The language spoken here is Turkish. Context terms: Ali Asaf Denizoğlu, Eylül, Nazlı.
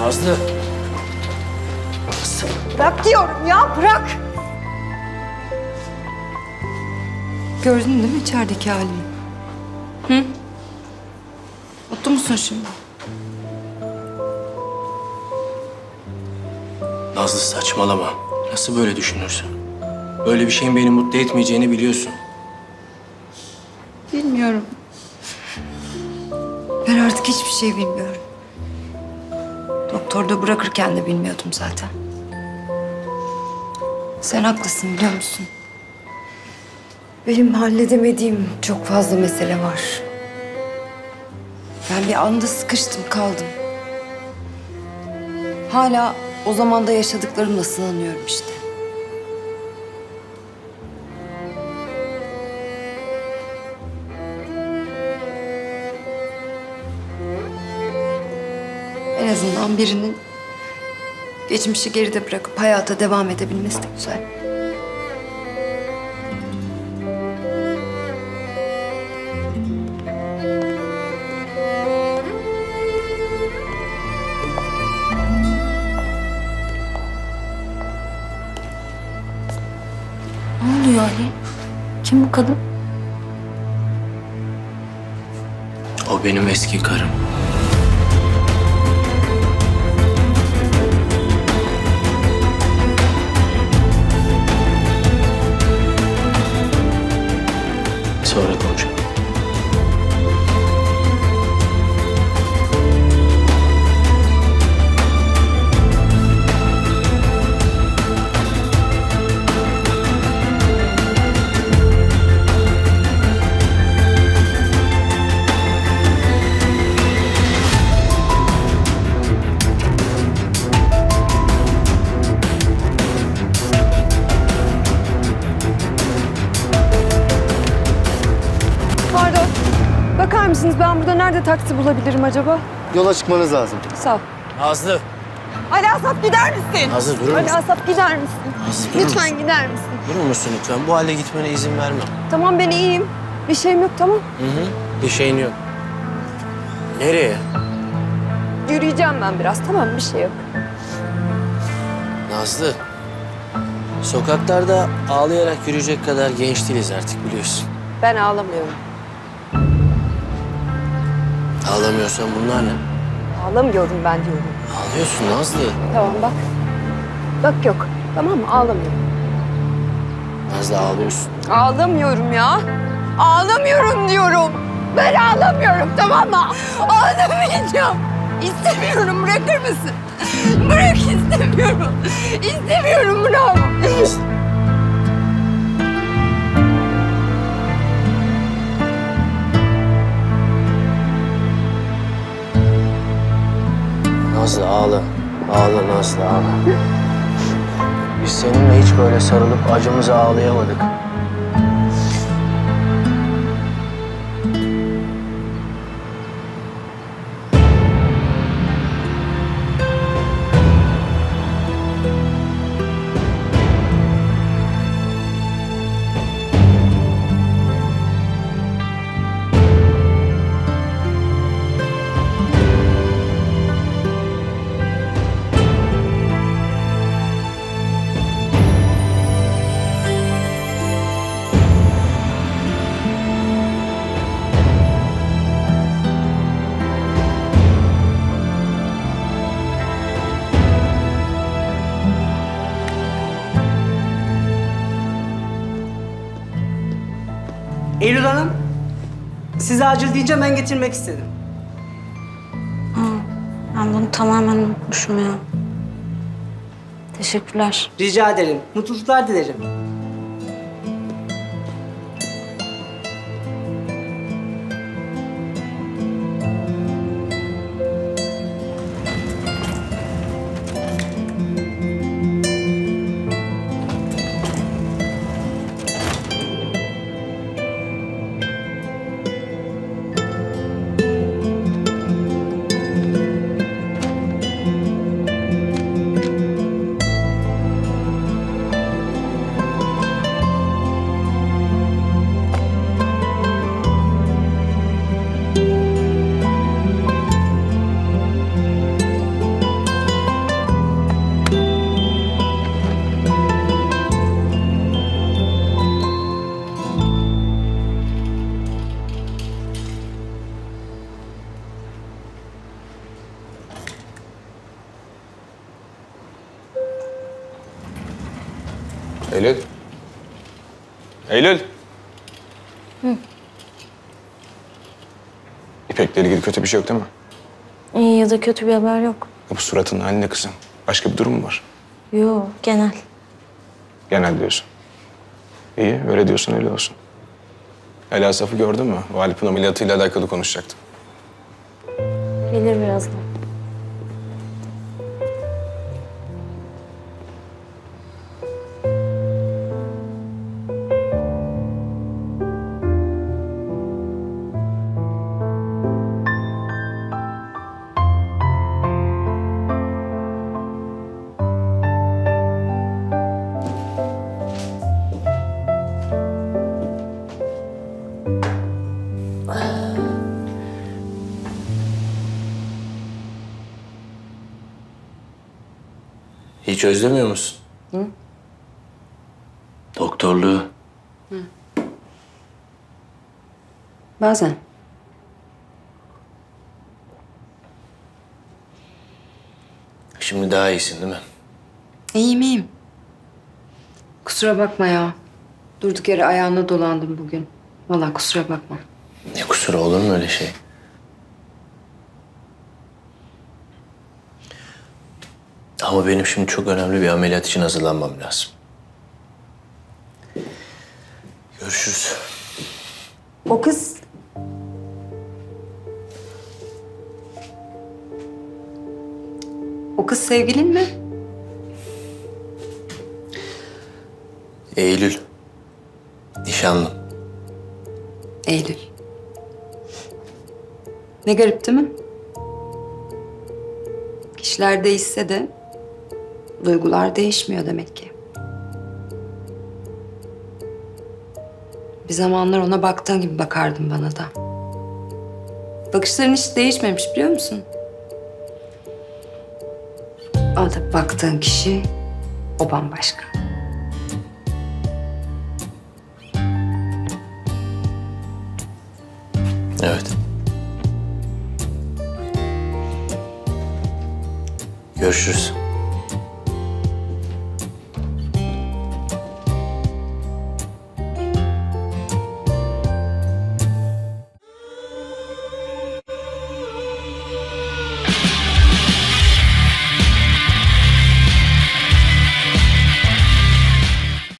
Nazlı. Nazlı. Bırak diyorum ya, bırak. Gördün değil mi içerideki halini? Hı? Mutlu musun şimdi? Nazlı saçmalama. Nasıl böyle düşünürsün? Böyle bir şeyin beni mutlu etmeyeceğini biliyorsun. Bilmiyorum. Ben artık hiçbir şey bilmiyorum. Doktorda bırakırken de bilmiyordum zaten. Sen haklısın biliyor musun? Benim halledemediğim çok fazla mesele var. Ben bir anda sıkıştım kaldım. Hala o zaman da yaşadıklarımla sınanıyorum işte. En azından birinin geçmişi geride bırakıp hayata devam edebilmesi de güzel. Ne oluyor Ali? Kim bu kadın? O benim eski karım. Sonra konuşalım. Ben burada nerede taksi bulabilirim acaba? Yola çıkmanız lazım. Sağ ol. Nazlı. Ali Asaf gider misin? Nazlı durur musun? Ali Asaf gider misin? Nazlı durur musun? Lütfen gider misin? Durur musun lütfen? Bu hale gitmene izin vermem. Tamam ben iyiyim. Bir şeyim yok tamam. Hı. Bir şeyin yok. Nereye? Yürüyeceğim ben biraz tamam bir şey yok. Nazlı. Sokaklarda ağlayarak yürüyecek kadar genç değiliz artık biliyorsun. Ben ağlamıyorum. Ağlamıyorsan bunlar ne? Ağlamıyorum ben diyorum. Ağlıyorsun Nazlı. Tamam bak. Bak yok. Tamam mı? Ağlamıyorum. Nazlı ağlıyorsun. Ağlamıyorum ya. Ağlamıyorum diyorum. Ben ağlamıyorum tamam mı? Ağlamayacağım. İstemiyorum. Bırakır mısın? Bırak istemiyorum. İstemiyorum bırak. Nazlı ağla, ağla Nazlı ağla. Biz seninle hiç böyle sarılıp acımızı ağlayamadık. Eylül Hanım, size acil diyeceğim, ben getirmek istedim. Ha, ben bunu tamamen unutmuşum ya. Teşekkürler. Rica ederim, mutluluklar dilerim. Eylül. Eylül. Hı. İpek'le ilgili kötü bir şey yok değil mi? İyi ya da kötü bir haber yok. Ya bu suratının haline kızım. Başka bir durum mu var? Yok, genel. Genel diyorsun. İyi, öyle diyorsun, öyle olsun. Ali Asaf'ı gördün mü? Valip'in ameliyatıyla alakalı konuşacaktım. Gelir birazdan. Hiç özlemiyor musun? Hı? Doktorluğu. Hı. Bazen. Şimdi daha iyisin değil mi? İyiyim, iyiyim. Kusura bakma ya. Durduk yere ayağına dolandım bugün. Vallahi kusura bakma. Ne kusuru, olur mu öyle şey? Ama benim şimdi çok önemli bir ameliyat için hazırlanmam lazım. Görüşürüz. O kız... O kız sevgilin mi? Eylül. Nişanlım. Eylül. Ne garip değil mi? Kişiler değişse de duygular değişmiyor demek ki. Bir zamanlar ona baktığın gibi bakardın bana da. Bakışların hiç değişmemiş biliyor musun? Artık baktığın kişi o bambaşka. Evet. Görüşürüz.